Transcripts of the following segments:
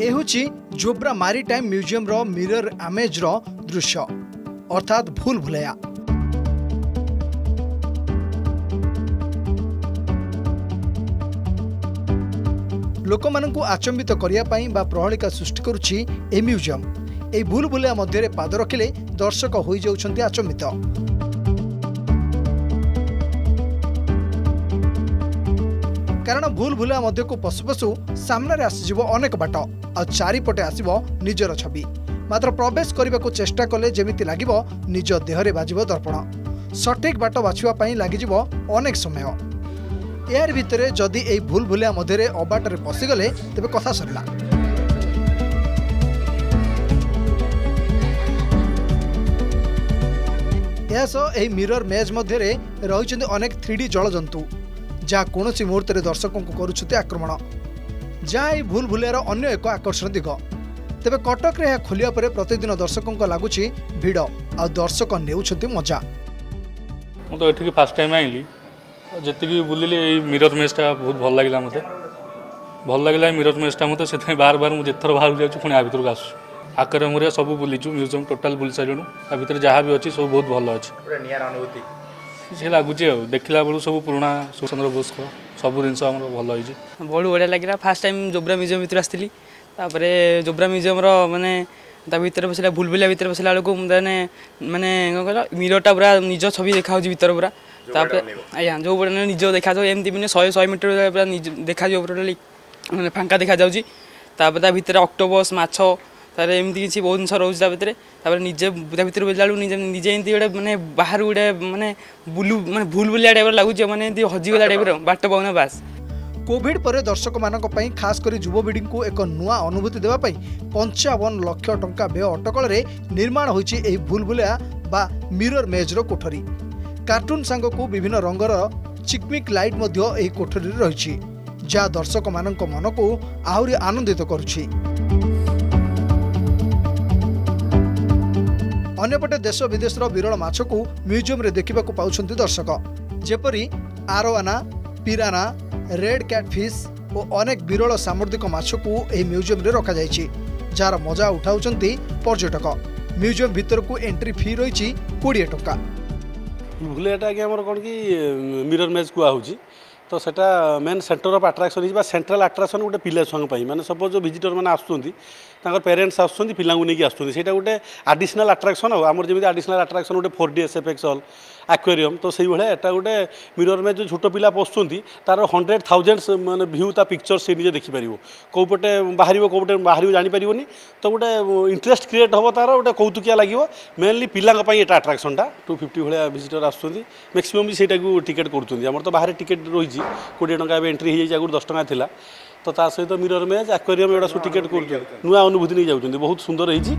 ए होची Jobra maritime museum रो mirror image रो दृश्य अर्थात भूल भुलैया। लोक मानू आचंबित करने प्रहलिका सृष्टि करुची ए म्यूजियम। ए भूल भुलैया मध्य पाद रखिले दर्शक हो जाउछन्ति आचंबित। कारण भूल भुलैया मध्य को पशु पशु सामने आसीज अनेक बाट आ चारिपटे आसीबो निजर छवि। मात्र प्रवेश करने को चेष्टा कले जेमिति लागिबो निज देहरे बाजिबो दर्पण। सटीक बाट बाछिबा पई लागिजिबो अनेक समय। यार भितरे जदि ए भूल भुलैया मध्य अबाटे पशिगले तेबे कथा सरला। यह मिरर मेज मध्य रही अनेक 3D जलजंतु जहाँ कौन मुहूर्त दर्शकों को करुँच आक्रमण जहाँ भूल भुलैयार अन्य एक आकर्षण दिग। तेबे कटक यह खोलिया पर प्रतिदिन दर्शकों को लगुच भिड़ आ दर्शक ने मजा। मुझे फास्ट टाइम आईली जी बुलिली मिरर मेजटा बहुत भल लगे। मत भल लगे मिरर मेजटा मत से बार बार मुझे थर बाहर जाऊँ पुणी आ भरक आस आकरमुरिया सब बुलीचु म्यूजियम टोटाल बुली सारूँ। आ भर जहाँ भी अच्छी सब बहुत भल अच्छे निनुभूति से लगुच देखला बेलू सब पुराणा सुरेंद्र बोस सब जिन भल हो बहुत बढ़िया लगे। फास्ट टाइम जोब्रा म्यूजियम भर आसती जोब्रा म्यूजियम मानने भर बसा भूल भुलैया भर बसला बेलू मैंने मैंने कह मिररटा पूरा निज छवि देखा भर पूरा आज्ञा जो निज देखा एमती मैंने 100-100 मीटर पूरा देखा टोटाली मैंने फांका देखा जापर भर अक्टोबस माछ तार एमती किसी बहुत जिन रोज भाई निजे भर बोला निजे एमती गोटे मैंने बाहर गोटे मैंने बुलू मैंने भूल बुलिया टाइप लगुच मैंने हजिगला टाइप बाट पाऊना बास। कोविड पर दर्शक मानी खास कर युवपीढ़ी को एक नूआ अनुभूति देवाई 55 लाख टंका व्यय अटकल निर्माण होई भूल भुलैया बा मिरर मेजर कोठरी। कार्टून सांग को विभिन्न रंगर चिकमिक लाइट मध्य कोठरी रही जहाँ दर्शक मान को आहरी आनंदित करुच्ची। अन्यपटे देश विदेशर विरल माछ को म्यूजियम रे देखा पाँच दर्शक जेपरी आरोआना पिराना रेड कैटफिश और अनेक विरल सामुद्रिक माछ को यह म्यूजियम रे रखा जाइए जार मजा उठाउं पर्यटक। म्यूजियम भितर को एंट्री फी रही 20 टंका। भूलैयाटा आगे कौन कि मिरर मेज कहुच्ची तो सेटा मेन सेंटर ऑफ अट्रैक्शन बा सेंट्रल अट्रैक्शन गोटे पिला छुआई मैंने सपोज जो विजिटर मैंने आसुँच पेरेन्ट्स आसुँच पिला नहीं आसटा गोटे आडिशनाल अट्रैक्शन आमर जमी आडिशनाल अट्रैक्शन गोटे 4DSFX हल आक्वेरियम तो से भाया एटा गोटे मिरर में जो छोट पिला पशुंट तार 100,000 मैंने भ्यू ता पिक्चर से निजे देखिपर कौपटे बाहर कौपटे बाहर जापरि तो गोटे इंटरेस्ट क्रिएट हम तार गोटे कौतुकिया लगे मेनली पिलाई एटा अट्राक्शनटा 250 भाया विजिटर आसुँच मैक्सीम भी सहीटा को टिकेट कर तो बाहर टिकेट रही 20 टंका एंट्री हो जाए 10 टंका थी तो सहित मिरर मेज आक्वेरियम एड़ा सब टिकेट कर नुआ अनुभूति नहीं जाऊँ बहुत सुंदर होती।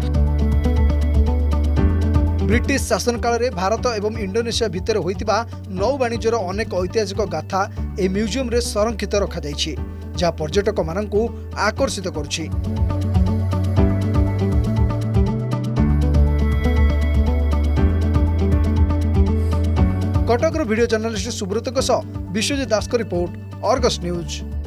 ब्रिटिश शासन काल में भारत एवं इंडोनेशिया भितर होता नौ वाणिज्यर अनेक ऐतिहासिक गाथा ए म्यूजियम रे संरक्षित रखा जाइए जहाँ पर्यटक मानू आकर्षित करुच्ची। Cuttack video journalist Subrat Biswajit Das report Argus news.